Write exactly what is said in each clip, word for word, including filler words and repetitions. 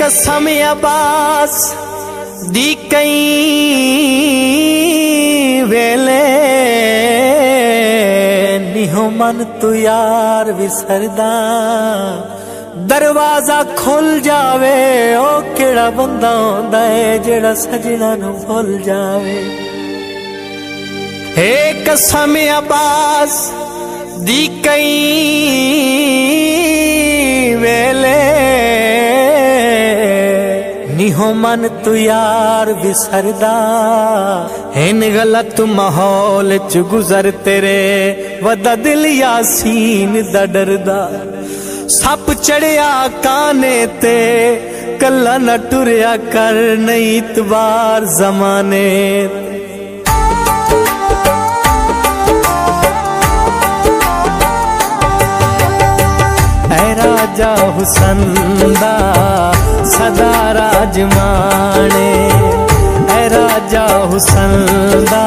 कसम अब्बास दी कई वेले निहो मन तू यार विसरदा दरवाजा खुल जावे ओ केड़ा बंदा होंदा है जेड़ा सजना नू भुल जावे। हे कसम अब्बास दी कई वेले निहो मन तू यार विसरदा। इन गलत माहौल च गुजर तेरे वदा दिल यासीन दा डरदा। सप चढ़िया काने ते कल्ला न टुरिया कर नहीं इतबार जमाने। ऐ राजा हुसन दा सदा राज माने, ऐ राजा हुसन दा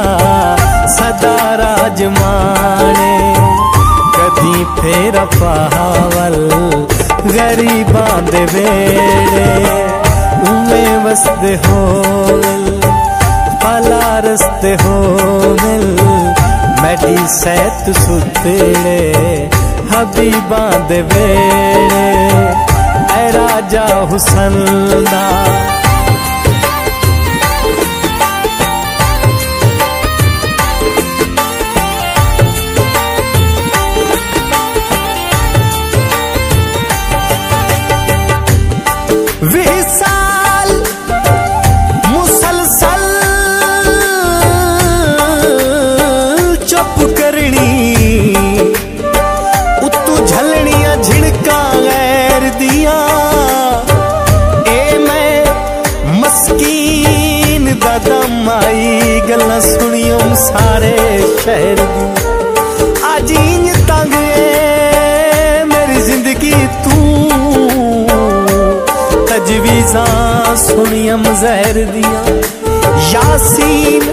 सदा राज माने। कदी फेरा पावल गरीबां दे वेड़े उमें वसदे होवल भला रस्ते होवल मैडी सैत सुतेड़े हबीबां दे वेड़े। ऐ राजा हुसन दा विसाल मुसलसल चुप करनी उत्तू झलनिया झिड़का गैर दिया। दम आई गल्ला सुनियो सारे शहर आज इंज तंग है मेरी जिंदगी तू तजवीजा सुनिया जहर दिया। यासीन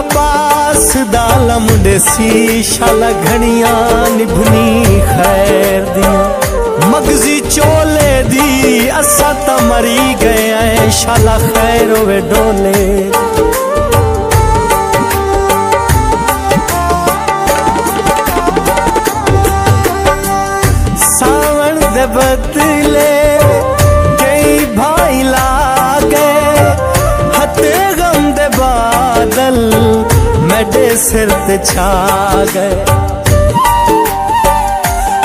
अब्बास दाला मुंडे सी शाला घनिया निभनी खैर दिया। मगजी चोले दी असा तो मरी गए शाला खैर होवे डोले। सावन दे बदले कई भाई लागे हते गम दे बादल मेरे सिर ते छा गए।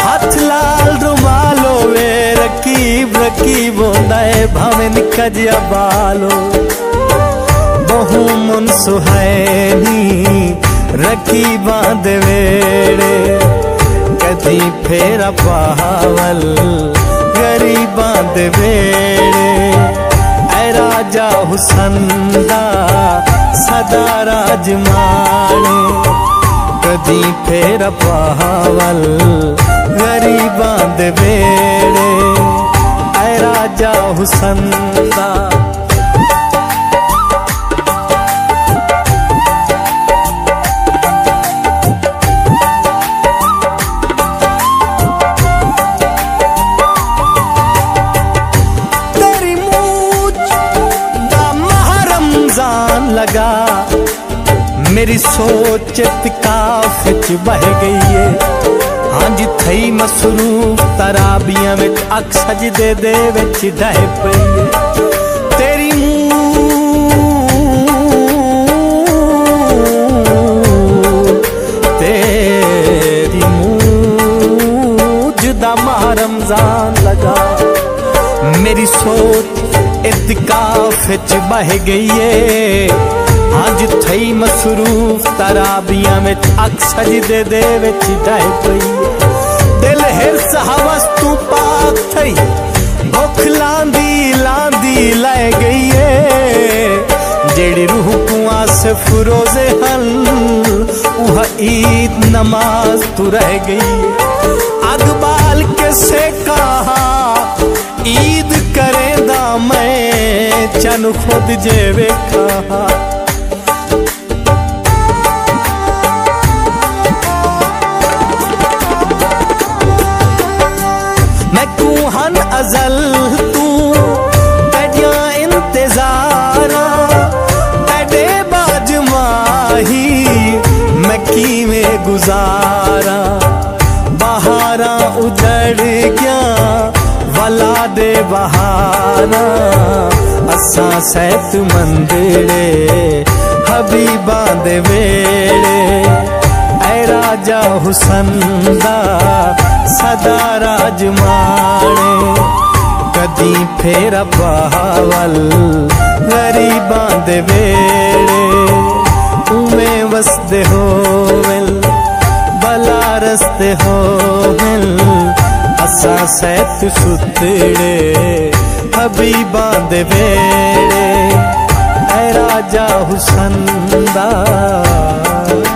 हाथ लाल रुमाल होवे रकीब रकीब होंदा है भावे निक्का जिहा बालो। बहु मन सुहानी रकीबां दे वेड़े कदी फेरा पावल गरीबां दे वेड़े। ऐ राजा हुसन दा सदा राज माने कदी फेरा पावल गरीबां दे वेड़े। ऐ राजा हुसन दा तेरी मूछ दा माह रमजान लगा मेरी सोच इत्काफ च बह गई है। हांजी थई मसरूफ तराबियां विच अख सजदे दे विच डह पई तेरी मूंह तेरी मूंह जुदा माह रमजान लगा मेरी सोच इत्काफ च बह गई है। आज थई मसरूफ तराबियां में अख सजदे दे विच डह पई दिल हिरस हवस तू पाक थई भुख लांदी लांदी लै गई है। जेड़ी रूह को आसिफ रोजे हल उहा ईद नमाज तू रह गई। अग बाल किसे कहा ईद करेंदा मैं चन खुद जे वेखा। अजल तू सारा उजड़ गया वला दे बहाना असा सेहत मंदिरे हबीबा दे वेड़े ऐ राजा हुसन दा सदा राज माणे कदी फेरा पावल गरीबा दे वेड़े उमें वसदे होवेल भला रस्ते होवेल असा सैत सुतड़े हबीबा दे वेड़े ऐ राजा हुसन दा।